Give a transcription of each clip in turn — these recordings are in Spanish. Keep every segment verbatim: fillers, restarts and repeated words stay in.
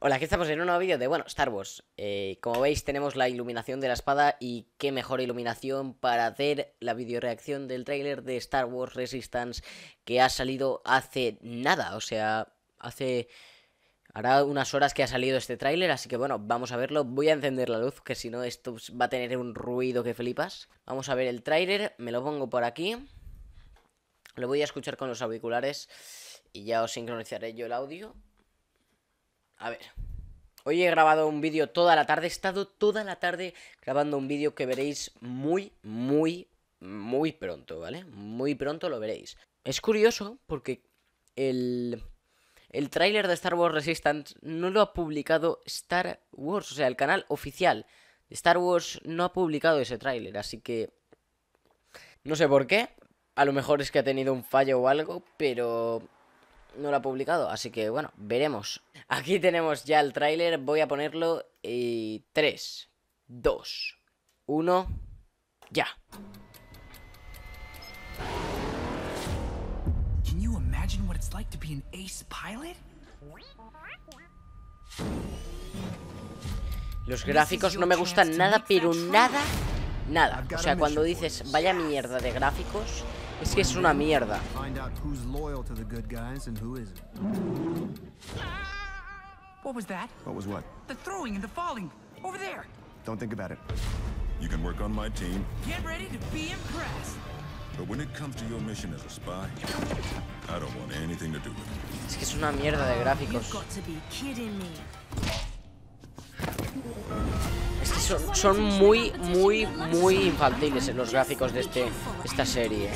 Hola, aquí estamos en un nuevo vídeo de, bueno, Star Wars. eh, Como veis tenemos la iluminación de la espada. Y qué mejor iluminación para hacer la videoreacción del tráiler de Star Wars Resistance, que ha salido hace nada. O sea, hace... hará unas horas que ha salido este tráiler. Así que bueno, vamos a verlo. Voy a encender la luz, que si no esto va a tener un ruido que flipas. Vamos a ver el tráiler, me lo pongo por aquí. Lo voy a escuchar con los auriculares y ya os sincronizaré yo el audio. A ver, hoy he grabado un vídeo toda la tarde, he estado toda la tarde grabando un vídeo que veréis muy, muy, muy pronto, ¿vale? Muy pronto lo veréis. Es curioso porque el, el tráiler de Star Wars Resistance no lo ha publicado Star Wars, o sea, el canal oficial de Star Wars no ha publicado ese tráiler, así que no sé por qué, a lo mejor es que ha tenido un fallo o algo, pero... no lo ha publicado, así que bueno, veremos. Aquí tenemos ya el tráiler, voy a ponerlo y... tres, dos, uno, ya. Can you imagine what it's like to be an ace pilot? Los gráficos no me gustan nada, pero nada, nada. O sea, cuando dices vaya mierda de gráficos... es que es una mierda. What was that? What was what? The throwing and the falling over there. Don't think about it. You can work on my team. Get ready to be impressed. But when it comes to your mission as a spy, I don't want anything to do with it. Es que es una mierda de gráficos. Es que son, son muy, muy, muy infantiles en los gráficos de este, esta serie.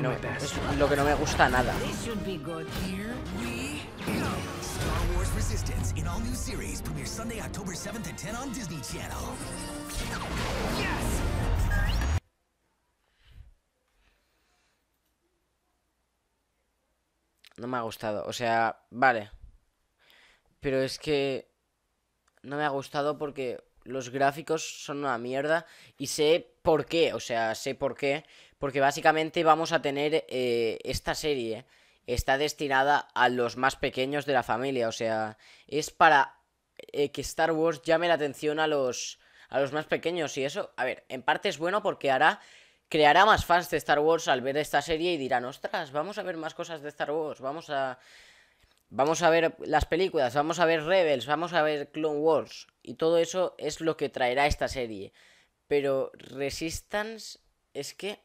No, es lo que no me gusta nada. Star Wars Resistance in all new series premieres Sunday, October seventh at ten on Disney Channel. No me ha gustado, o sea, vale. Pero es que... no me ha gustado porque los gráficos son una mierda y sé por qué, o sea, sé por qué. Porque básicamente vamos a tener eh, esta serie, está destinada a los más pequeños de la familia, o sea, es para eh, que Star Wars llame la atención a los, a los más pequeños y eso, a ver, en parte es bueno porque hará... creará más fans de Star Wars al ver esta serie y dirán, ostras, vamos a ver más cosas de Star Wars, vamos a... vamos a ver las películas, vamos a ver Rebels, vamos a ver Clone Wars. Y todo eso es lo que traerá esta serie. Pero Resistance es que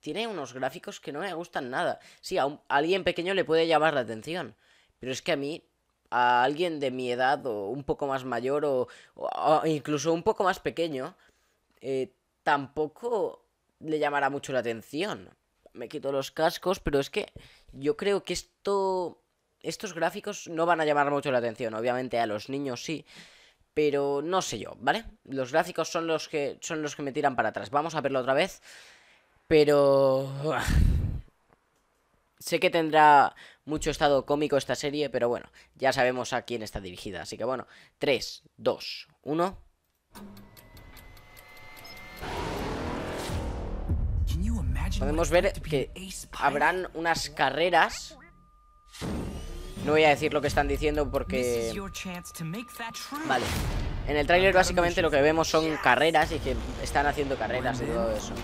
tiene unos gráficos que no me gustan nada. Sí, a, un, a alguien pequeño le puede llamar la atención. Pero es que a mí, a alguien de mi edad o un poco más mayor o, o, o incluso un poco más pequeño, eh, tampoco le llamará mucho la atención. Me quito los cascos, pero es que yo creo que esto... estos gráficos no van a llamar mucho la atención, obviamente a los niños sí, pero no sé yo, ¿vale? Los gráficos son los que son los que me tiran para atrás. Vamos a verlo otra vez, pero... sé que tendrá mucho estado cómico esta serie, pero bueno, ya sabemos a quién está dirigida. Así que bueno, tres, dos, uno... Podemos ver que habrán unas carreras... no voy a decir lo que están diciendo porque... vale. En el tráiler básicamente lo que vemos son carreras y que están haciendo carreras y todo eso.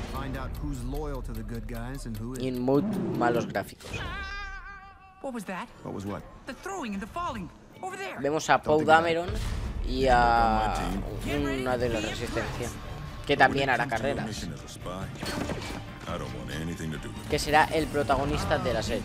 Y en muy malos gráficos. Vemos a Poe Dameron y a una de la Resistencia, que también hará carreras. Que será el protagonista de la serie.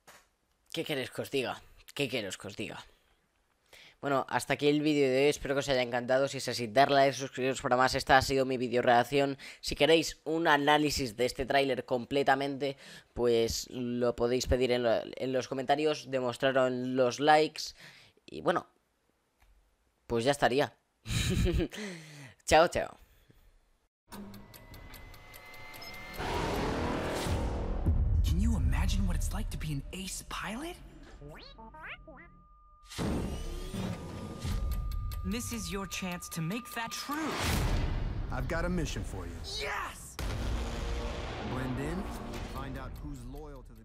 ¿Qué queréis que os diga? ¿Qué queréis que os diga? Bueno, hasta aquí el vídeo de hoy, espero que os haya encantado. Si es así, darle a like, suscribiros para más. Esta ha sido mi video reacción. Si queréis un análisis de este tráiler completamente, pues lo podéis pedir en, lo, en los comentarios, demostrarlo en los likes. Y bueno, pues ya estaría. Chao, chao. Can you imagine what it's like to be an ace pilot? This is your chance to make that true. I've got a mission for you. Yes! Blend in, find out who's loyal to the